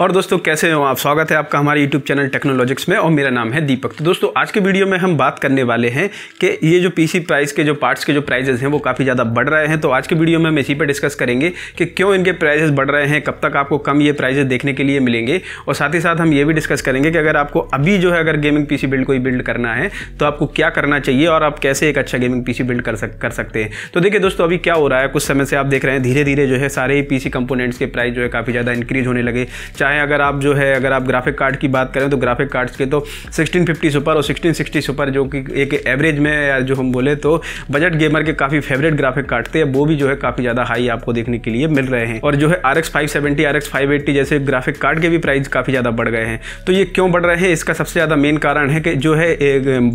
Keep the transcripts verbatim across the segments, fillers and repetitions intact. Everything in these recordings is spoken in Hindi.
और दोस्तों कैसे हो आप। स्वागत है आपका हमारे YouTube चैनल टेक्नोलॉजिक्स में और मेरा नाम है दीपक। तो दोस्तों आज के वीडियो में हम बात करने वाले हैं कि ये जो पीसी प्राइस के जो पार्ट्स के जो प्राइजेस हैं वो काफ़ी ज़्यादा बढ़ रहे हैं। तो आज के वीडियो में हम इसी पर डिस्कस करेंगे कि क्यों इनके प्राइजेस बढ़ रहे हैं, कब तक आपको कम ये प्राइजेस देखने के लिए मिलेंगे। और साथ ही साथ हम ये भी डिस्कस करेंगे कि अगर आपको अभी जो है अगर गेमिंग पीसी बिल्ड कोई बिल्ड करना है तो आपको क्या करना चाहिए और आप कैसे एक अच्छा गेमिंग पीसी बिल्ड कर सक कर सकते हैं। तो देखिए दोस्तों अभी क्या हो रहा है, कुछ समय से आप देख रहे हैं धीरे धीरे जो है सारे ही पीसी कंपोनेंट्स के प्राइस जो है काफ़ी ज़्यादा इंक्रीज होने लगे। चाहे अगर आप जो है अगर आप ग्राफिक कार्ड की बात करें तो ग्राफिक कार्ड्स के तो सिक्सटीन फिफ्टी सुपर और सिक्सटीन सिक्सटी सुपर जो कि एक एवरेज में या जो हम बोले तो बजट गेमर के काफ़ी फेवरेट ग्राफिक कार्ड थे, वो भी जो है काफ़ी ज़्यादा हाई आपको देखने के लिए मिल रहे हैं। और जो है RX five seventy, RX five eighty जैसे ग्राफिक कार्ड के भी प्राइस काफ़ी ज़्यादा बढ़ गए हैं। तो ये क्यों बढ़ रहे हैं, इसका सबसे ज़्यादा मेन कारण है कि जो है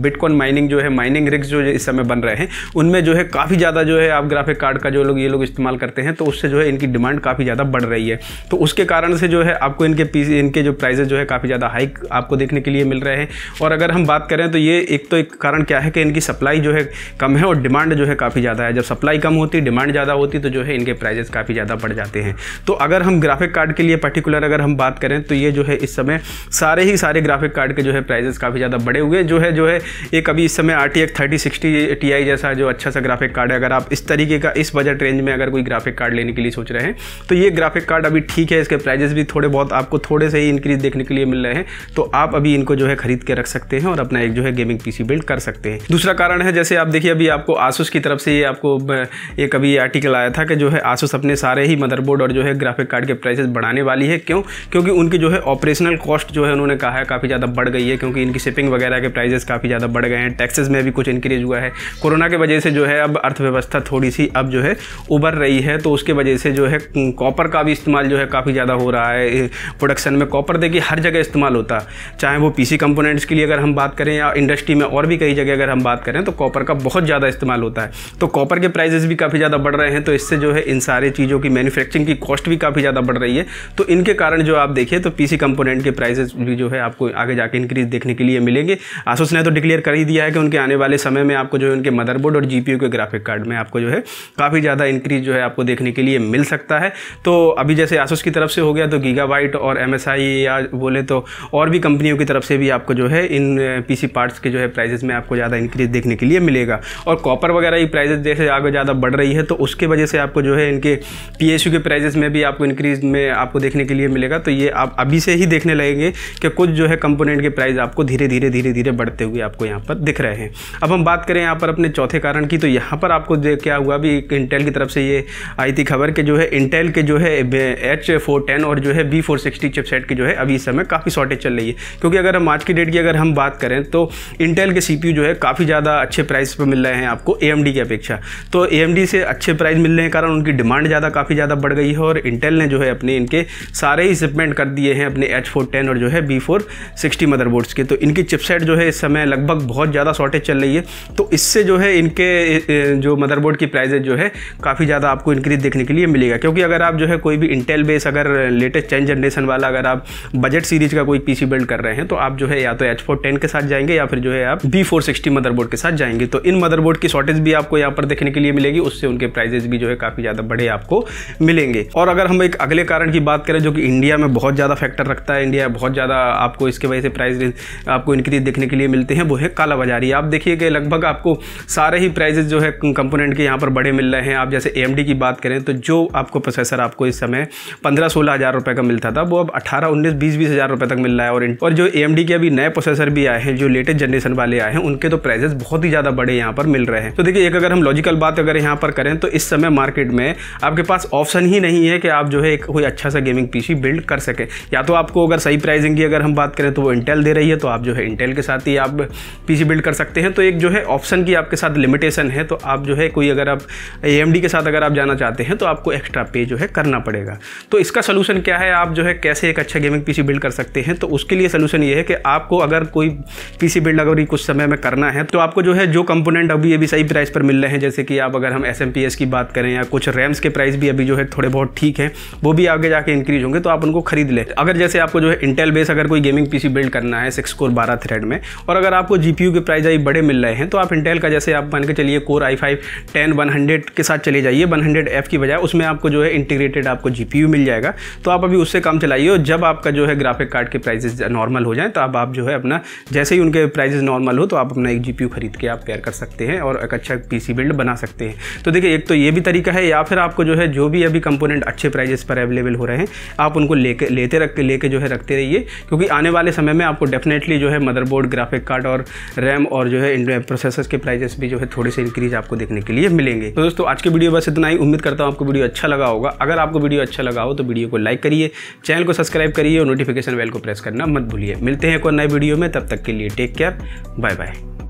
बिटकॉइन माइनिंग जो है माइनिंग रिग्स जो इस समय बन रहे हैं उनमें जो है काफ़ी ज़्यादा जो है आप ग्राफिक कार्ड का जो लोग ये लोग इस्तेमाल करते हैं तो उससे जो है इनकी डिमांड काफ़ी ज़्यादा बढ़ रही है। तो उसके कारण से जो है आपको इनके पीसी इनके जो प्राइसेस जो है काफ़ी ज़्यादा हाइक आपको देखने के लिए मिल रहे हैं। और अगर हम बात करें तो ये एक तो एक कारण क्या है कि इनकी सप्लाई जो है कम है और डिमांड जो है काफ़ी ज़्यादा है। जब सप्लाई कम होती डिमांड ज़्यादा होती तो जो है इनके प्राइसेस काफ़ी ज़्यादा बढ़ जाते हैं। तो अगर हम ग्राफिक कार्ड के लिए पर्टिकुलर अगर हम बात करें तो ये जो है इस समय सारे ही सारे ग्राफिक कार्ड के जो है प्राइसेस काफ़ी ज़्यादा बढ़े हुए जो है जो है एक अभी इस समय आरटीएक्स थर्टी सिक्सटी टीआई जैसा जो अच्छा सा ग्राफिक कार्ड है, अगर आप इस तरीके का इस बजट रेंज में अगर कोई ग्राफिक कार्ड लेने के लिए सोच रहे हैं तो ये ग्राफिक कार्ड अभी ठीक है, इसके प्राइसेस भी थोड़े बहुत आपको थोड़े से ही इंक्रीज देखने के लिए मिल रहे हैं। तो आप अभी इनको जो है खरीद के रख सकते हैं और अपना एक जो है गेमिंग पीसी बिल्ड कर सकते हैं। दूसरा कारण है जैसे आप देखिए अभी आपको आसूस की तरफ से ये आपको एक अभी आर्टिकल आया था कि जो है आसूस अपने सारे ही मदरबोर्ड और जो है ग्राफिक कार्ड के प्राइसेस बढ़ाने वाली है। क्यों? क्योंकि उनकी जो है ऑपरेशनल कॉस्ट जो है उन्होंने कहा है काफ़ी ज़्यादा बढ़ गई है, क्योंकि इनकी शिपिंग वगैरह के प्राइसेस काफ़ी ज़्यादा बढ़ गए हैं, टैक्सेस में भी कुछ इंक्रीज हुआ है। कोरोना के वजह से जो है अब अर्थव्यवस्था थोड़ी सी अब जो है उभर रही है, तो उसके वजह से जो है कॉपर का भी इस्तेमाल जो है काफ़ी ज़्यादा हो रहा है प्रोडक्शन में। कॉपर देखिए हर जगह इस्तेमाल होता, चाहे वो पीसी कंपोनेंट्स के लिए अगर हम बात करें या इंडस्ट्री में और भी कई जगह अगर हम बात करें तो कॉपर का बहुत ज़्यादा इस्तेमाल होता है। तो कॉपर के प्राइसेस भी काफ़ी ज़्यादा बढ़ रहे हैं, तो इससे जो है इन सारी चीज़ों की मैन्युफैक्चरिंग की कॉस्ट भी काफ़ी ज़्यादा बढ़ रही है। तो इनके कारण जो आप देखिए तो पीसी कंपोनेंट के प्राइसेस भी जो है आपको आगे जाके इंक्रीज देखने के लिए मिलेंगे। आसूस ने तो डिक्लेयर कर ही दिया है कि उनके आने वाले समय में आपको जो है उनके मदरबोर्ड और जीपीयू के ग्राफिक कार्ड में आपको जो है काफ़ी ज़्यादा इंक्रीज जो है आपको देखने के लिए मिल सकता है। तो अभी जैसे आसूस की तरफ से हो गया तो गीगाबाइट और एमएसआई या बोले तो और भी कंपनियों की तरफ से भी आपको जो है इन पीसी पार्ट्स के जो है प्राइसेस में आपको ज़्यादा इंक्रीज देखने के लिए मिलेगा। और कॉपर वगैरह की प्राइसेस जैसे आगे ज़्यादा बढ़ रही है तो उसके वजह से आपको जो है इनके पीएसयू के प्राइसेस में भी आपको इंक्रीज में आपको देखने के लिए मिलेगा। तो ये आप अभी से ही देखने लगेंगे कि कुछ जो है कंपोनेंट के प्राइस आपको धीरे धीरे धीरे धीरे बढ़ते हुए आपको यहाँ पर दिख रहे हैं। अब हम बात करें यहाँ पर अपने चौथे कारण की, तो यहाँ पर आपको क्या हुआ भी इंटेल की तरफ से ये आई थी खबर कि जो है इंटेल के जो है एच फोर टेन और जो है बी फोर सिक्सटी चिपसेट की जो है अभी इस समय काफ़ी शॉर्टेज चल रही है। क्योंकि अगर हम आज की डेट की अगर हम बात करें तो इंटेल के सीपीयू जो है काफ़ी ज़्यादा अच्छे प्राइस पर मिल रहे हैं आपको एएमडी की अपेक्षा। तो एएमडी से अच्छे प्राइस मिलने के कारण उनकी डिमांड ज़्यादा काफ़ी ज़्यादा बढ़ गई है और इंटेल ने जो है अपने इनके सारे ही शिपमेंट कर दिए हैं अपने एच फोर टेन और जो है बी फोर सिक्सटी मदरबोर्ड्स के। तो इनकी चिपसेट जो है इस समय लगभग बहुत ज़्यादा शॉर्टेज चल रही है, तो इससे जो है इनके जो मदरबोर्ड की प्राइसेज जो है काफ़ी ज़्यादा आपको इंक्रीज देखने के लिए मिलेगा। क्योंकि अगर आप जो है कोई भी इंटेल बेस अगर लेटेस्ट टेन जनरेशन वाला अगर आप बजट सीरीज का कोई पीसी बिल्ड कर रहे हैं तो आप जो है या तो एच फोर टेन के साथ जाएंगे या फिर जो है आप बी फोर सिक्सटी मदरबोर्ड के साथ जाएंगे। तो इन मदरबोर्ड की शॉर्टेज भी आपको यहाँ पर देखने के लिए मिलेगी, उससे उनके प्राइसेस भी जो है काफ़ी ज़्यादा बढ़े आपको मिलेंगे। और अगर हम एक अगले कारण की बात करें जो कि इंडिया में बहुत ज़्यादा फैक्टर रखता है, इंडिया बहुत ज़्यादा आपको इसके वजह से प्राइस आपको इंक्रीज देखने के लिए मिलते हैं, वो है काला बाजारी। आप देखिए कि लगभग आपको सारे ही प्राइजेस जो है कंपोनेंट के यहाँ पर बढ़े मिल रहे हैं। आप जैसे एएमडी की बात करें तो जो आपको प्रोसेसर आपको इस समय पंद्रह सोलह हज़ार रुपये का मिलता था वो अब अठारह उन्नीस बीस बीस हज़ार रुपये तक मिल रहा है। और, और जो एएमडी के अभी नए प्रोसेसर भी आए हैं जो लेटेस्ट जनरेशन वाले आए हैं उनके तो प्राइसेस बहुत ही ज़्यादा बड़े यहाँ पर मिल रहे हैं। तो देखिए एक अगर हम लॉजिकल बात अगर यहाँ पर करें तो इस समय मार्केट में आपके पास ऑप्शन ही नहीं है कि आप जो है कोई अच्छा सा गेमिंग पीसी बिल्ड कर सकें। या तो आपको अगर सही प्राइसिंग की अगर हम बात करें तो वो इंटेल दे रही है, तो आप जो है इंटेल के साथ ही आप पीसी बिल्ड कर सकते हैं। तो एक जो है ऑप्शन की आपके साथ लिमिटेशन है, तो आप जो है कोई अगर आप एएमडी के साथ अगर आप जाना चाहते हैं तो आपको एक्स्ट्रा पे जो है करना पड़ेगा। तो इसका सोल्यूशन क्या है, आप जो है कैसे एक अच्छा गेमिंग पीसी बिल्ड कर सकते हैं, तो उसके लिए सोल्यूशन ये है कि आपको अगर कोई पीसी बिल्ड अगर कुछ समय में करना है तो आपको जो है जो कंपोनेंट अभी अभी सही प्राइस पर मिल रहे हैं, जैसे कि आप अगर हम एसएमपीएस की बात करें या कुछ रैम्स के प्राइस भी अभी जो है थोड़े बहुत ठीक हैं, वो भी आगे जाके इंक्रीज होंगे, तो आप उनको खरीद लें। अगर जैसे आपको जो है इंटेल बेस अगर कोई गेमिंग पीसी बिल्ड करना है सिक्स कोर बारह थ्रेड में और अगर आपको जीपीयू के प्राइस अभी बड़े मिल रहे हैं तो आप इंटेल का जैसे आप मान के चलिए core I five ten one hundred के साथ चले जाइए, वन हंड्रेड एफ की बजाय उसमें आपको जो है इंटीग्रेटेड आपको जीपीयू मिल जाएगा। तो आप अभी उससे काम चलाइए, और जब आपका जो है ग्राफिक कार्ड के प्राइसेस नॉर्मल हो जाएं तो अब आप जो है अपना, जैसे ही उनके प्राइसेस नॉर्मल हो तो आप अपना एक जीपीयू खरीद के आप पेयर कर सकते हैं और एक अच्छा पीसी बिल्ड बना सकते हैं। तो देखिए एक तो ये भी तरीका है, या फिर आपको जो है जो भी अभी कंपोनेंट अच्छे प्राइजेस पर अवेलेबल हो रहे हैं आप उनको लेके लेते रख लेके जो है रखते रहिए, क्योंकि आने वाले समय में आपको डेफिनेटली जो है मदरबोर्ड, ग्राफिक कार्ड और रैम और जो है प्रोसेसर के प्राइजेस भी जो है थोड़े से इंक्रीज आपको देखने के लिए मिलेंगे। तो दोस्तों आज की वीडियो बस इतना ही, उम्मीद करता हूँ आपको वीडियो अच्छा लगा होगा। अगर आपको वीडियो अच्छा लगा हो तो वीडियो को लाइक करिए, चैनल को सब्सक्राइब करिए और नोटिफिकेशन बेल को प्रेस करना मत भूलिए। मिलते हैं एक और नए वीडियो में, तब तक के लिए टेक केयर, बाय बाय।